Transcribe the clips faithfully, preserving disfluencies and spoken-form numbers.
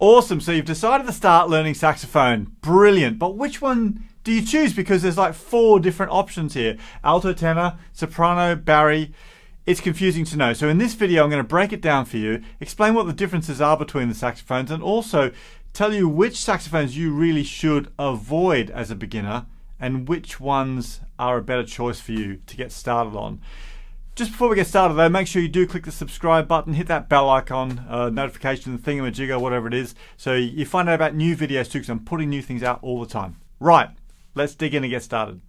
Awesome, so you've decided to start learning saxophone. Brilliant, but which one do you choose? Because there's like four different options here. Alto, tenor, soprano, bari. It's confusing to know. So in this video, I'm gonna break it down for you, explain what the differences are between the saxophones, and also tell you which saxophones you really should avoid as a beginner and which ones are a better choice for you to get started on. Just before we get started though, make sure you do click the subscribe button, hit that bell icon, uh, notification, thingamajigger, whatever it is, so you find out about new videos too, because I'm putting new things out all the time. Right, let's dig in and get started.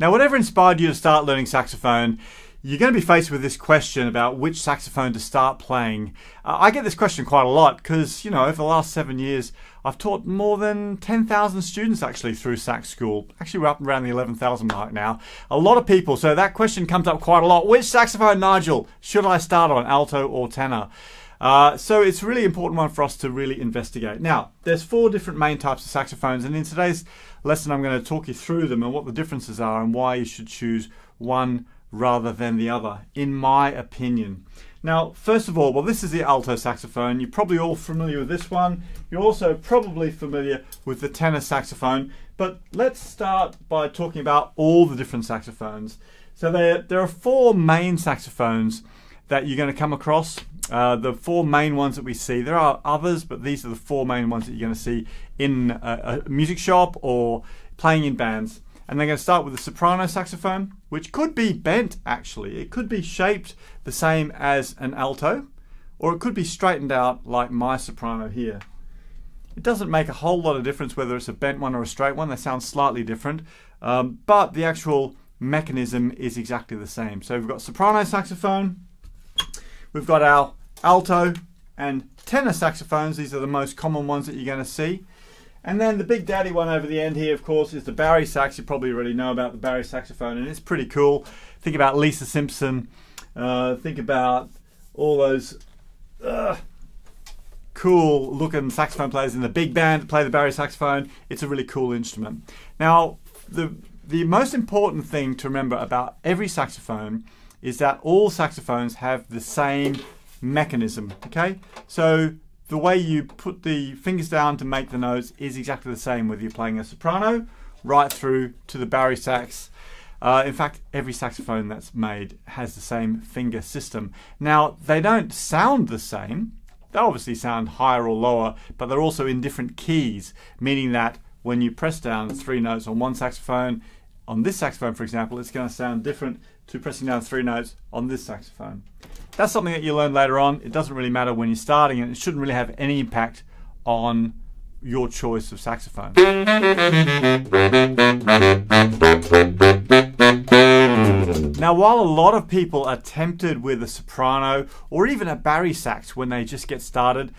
Now, whatever inspired you to start learning saxophone, you're going to be faced with this question about which saxophone to start playing. Uh, I get this question quite a lot because, you know, over the last seven years, I've taught more than ten thousand students actually through Sax School. Actually, we're up around the eleven thousand mark now. A lot of people, so that question comes up quite a lot. Which saxophone, Nigel, should I start on, alto or tenor? Uh, so it's a really important one for us to really investigate. Now, there's four different main types of saxophones, and in today's lesson I'm going to talk you through them and what the differences are and why you should choose one rather than the other, in my opinion. Now, first of all, well, this is the alto saxophone. You're probably all familiar with this one. You're also probably familiar with the tenor saxophone, but let's start by talking about all the different saxophones. So there, there are four main saxophones that you're going to come across. Uh, the four main ones that we see. There are others, but these are the four main ones that you're going to see in a, a music shop or playing in bands. And they're going to start with the soprano saxophone, which could be bent actually. It could be shaped the same as an alto, or it could be straightened out like my soprano here. It doesn't make a whole lot of difference whether it's a bent one or a straight one. They sound slightly different, um, but the actual mechanism is exactly the same. So we've got soprano saxophone, we've got our alto and tenor saxophones. These are the most common ones that you're going to see. And then the big daddy one over the end here, of course, is the bari sax. You probably already know about the bari saxophone, and it's pretty cool. Think about Lisa Simpson. Uh, think about all those uh, cool looking saxophone players in the big band that play the bari saxophone. It's a really cool instrument. Now, the, the most important thing to remember about every saxophone is that all saxophones have the same mechanism, okay? So the way you put the fingers down to make the notes is exactly the same, whether you're playing a soprano right through to the bari sax. Uh, in fact, every saxophone that's made has the same finger system. Now, they don't sound the same. They obviously sound higher or lower, but they're also in different keys, meaning that when you press down three notes on one saxophone, on this saxophone, for example, it's going to sound different to pressing down three notes on this saxophone. That's something that you learn later on. It doesn't really matter when you're starting, and it shouldn't really have any impact on your choice of saxophone. Now, while a lot of people are tempted with a soprano or even a bari sax when they just get started,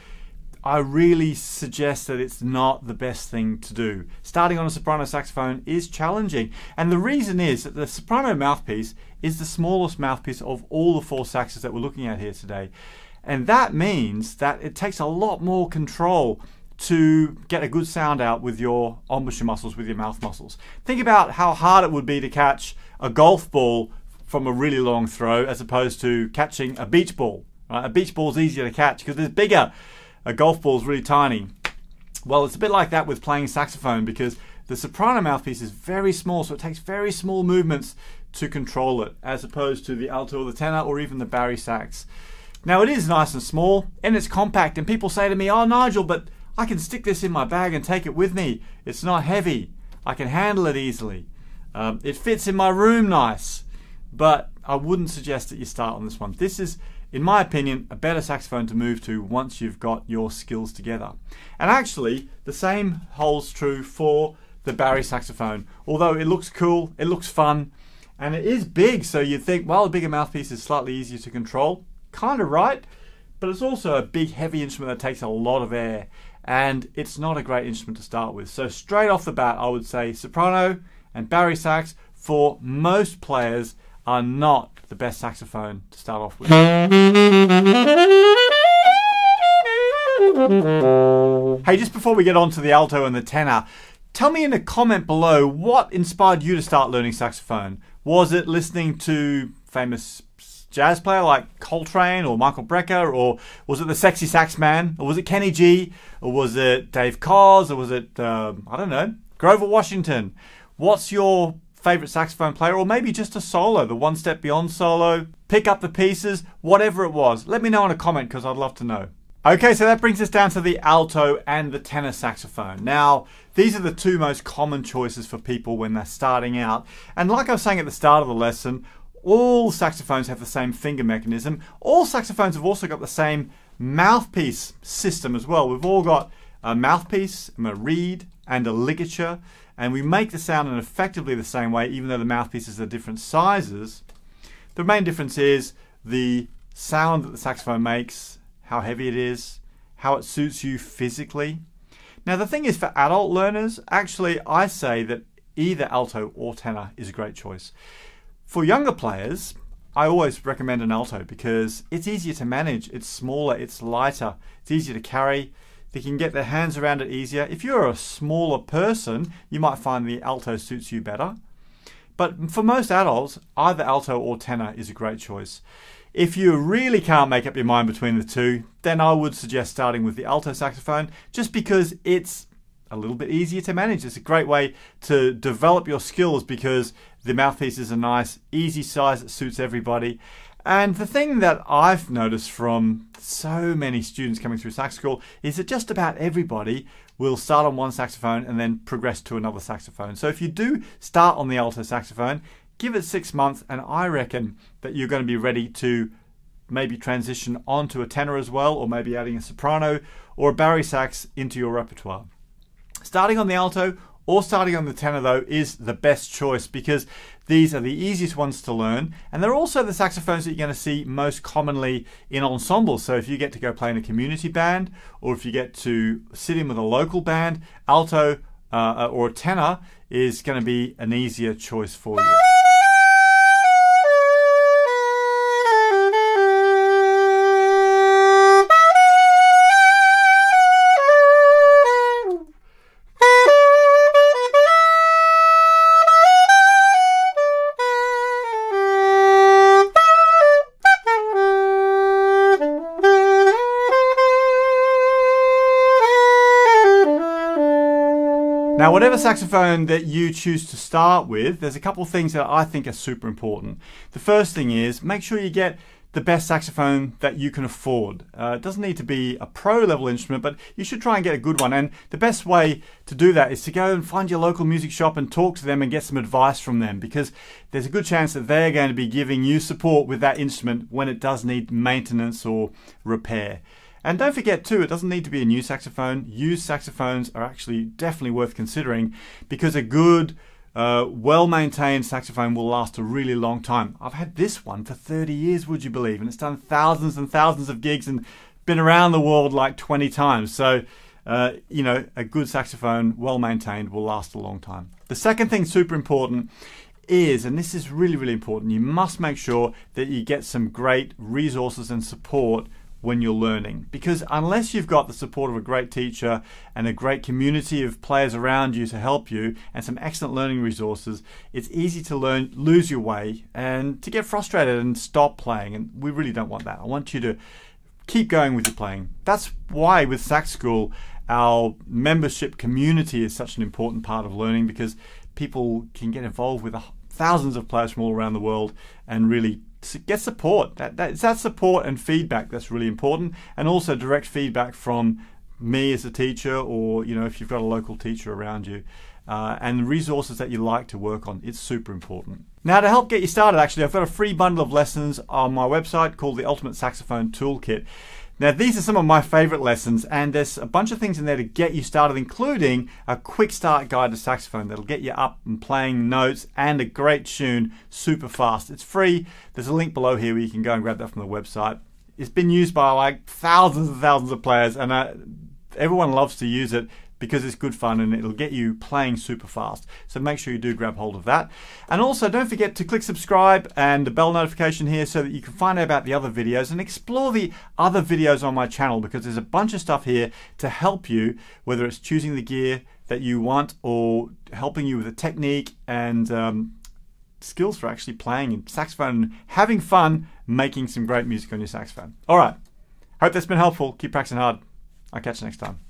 I really suggest that it's not the best thing to do. Starting on a soprano saxophone is challenging, and the reason is that the soprano mouthpiece is the smallest mouthpiece of all the four saxes that we're looking at here today. And that means that it takes a lot more control to get a good sound out with your embouchure muscles, with your mouth muscles. Think about how hard it would be to catch a golf ball from a really long throw as opposed to catching a beach ball. Right? A beach ball is easier to catch because it's bigger. A golf ball is really tiny. Well, it's a bit like that with playing saxophone because the soprano mouthpiece is very small, so it takes very small movements to control it, as opposed to the alto or the tenor or even the bari sax. Now, it is nice and small and it's compact, and people say to me, oh Nigel, but I can stick this in my bag and take it with me. It's not heavy. I can handle it easily. Um, it fits in my room nice, but I wouldn't suggest that you start on this one. This is, in my opinion, a better saxophone to move to once you've got your skills together. And actually, the same holds true for the bari saxophone. Although it looks cool, it looks fun, and it is big, so you'd think, well, a bigger mouthpiece is slightly easier to control. Kind of right, but it's also a big, heavy instrument that takes a lot of air, and it's not a great instrument to start with. So straight off the bat, I would say soprano and bari sax for most players are not the best saxophone to start off with. Hey, just before we get on to the alto and the tenor, tell me in the comment below what inspired you to start learning saxophone. Was it listening to famous jazz player like Coltrane or Michael Brecker, or was it the sexy sax man, or was it Kenny G, or was it Dave Coz, or was it, um, I don't know, Grover Washington? What's your favorite saxophone player, or maybe just a solo, the One Step Beyond solo, Pick Up the Pieces, whatever it was. Let me know in a comment because I'd love to know. Okay, so that brings us down to the alto and the tenor saxophone. Now, these are the two most common choices for people when they're starting out. And like I was saying at the start of the lesson, all saxophones have the same finger mechanism. All saxophones have also got the same mouthpiece system as well. We've all got a mouthpiece, a reed, and a ligature, and we make the sound in effectively the same way, even though the mouthpieces are different sizes. The main difference is the sound that the saxophone makes, how heavy it is, how it suits you physically. Now the thing is, for adult learners, actually I say that either alto or tenor is a great choice. For younger players, I always recommend an alto because it's easier to manage, it's smaller, it's lighter, it's easier to carry. They can get their hands around it easier. If you're a smaller person, you might find the alto suits you better. But for most adults, either alto or tenor is a great choice. If you really can't make up your mind between the two, then I would suggest starting with the alto saxophone, just because it's a little bit easier to manage. It's a great way to develop your skills because the mouthpiece is a nice, easy size that suits everybody. And the thing that I've noticed from so many students coming through sax school is that just about everybody will start on one saxophone and then progress to another saxophone. So if you do start on the alto saxophone, give it six months and I reckon that you're going to be ready to maybe transition onto a tenor as well, or maybe adding a soprano or a barry sax into your repertoire. Starting on the alto or starting on the tenor though is the best choice because these are the easiest ones to learn, and they're also the saxophones that you're going to see most commonly in ensembles. So if you get to go play in a community band, or if you get to sit in with a local band, alto uh, or tenor is going to be an easier choice for you. Now, whatever saxophone that you choose to start with, there's a couple of things that I think are super important. The first thing is make sure you get the best saxophone that you can afford. Uh, it doesn't need to be a pro level instrument, but you should try and get a good one. And the best way to do that is to go and find your local music shop and talk to them and get some advice from them, because there's a good chance that they're going to be giving you support with that instrument when it does need maintenance or repair. And don't forget too, it doesn't need to be a new saxophone. Used saxophones are actually definitely worth considering because a good, uh, well-maintained saxophone will last a really long time. I've had this one for thirty years, would you believe? And it's done thousands and thousands of gigs and been around the world like twenty times. So, uh, you know, a good saxophone, well-maintained, will last a long time. The second thing super important is, and this is really, really important, you must make sure that you get some great resources and support when you're learning, because unless you've got the support of a great teacher and a great community of players around you to help you and some excellent learning resources, it's easy to learn, lose your way and to get frustrated and stop playing, and we really don't want that. I want you to keep going with your playing. That's why with Sax School our membership community is such an important part of learning, because people can get involved with thousands of players from all around the world and really get support. That, that, it's that support and feedback that's really important, and also direct feedback from me as a teacher, or you know, if you've got a local teacher around you, uh, and the resources that you like to work on. It's super important. Now, to help get you started, actually, I've got a free bundle of lessons on my website called the Ultimate Saxophone Toolkit. Now, these are some of my favorite lessons, and there's a bunch of things in there to get you started, including a quick start guide to saxophone that'll get you up and playing notes and a great tune super fast. It's free. There's a link below here where you can go and grab that from the website. It's been used by like thousands and thousands of players, and I, everyone loves to use it because it's good fun and it'll get you playing super fast. So make sure you do grab hold of that. And also don't forget to click subscribe and the bell notification here so that you can find out about the other videos and explore the other videos on my channel, because there's a bunch of stuff here to help you, whether it's choosing the gear that you want or helping you with a technique and um, skills for actually playing saxophone and having fun making some great music on your saxophone. All right, hope that's been helpful. Keep practicing hard. I'll catch you next time.